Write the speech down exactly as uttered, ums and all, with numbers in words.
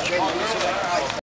There you go.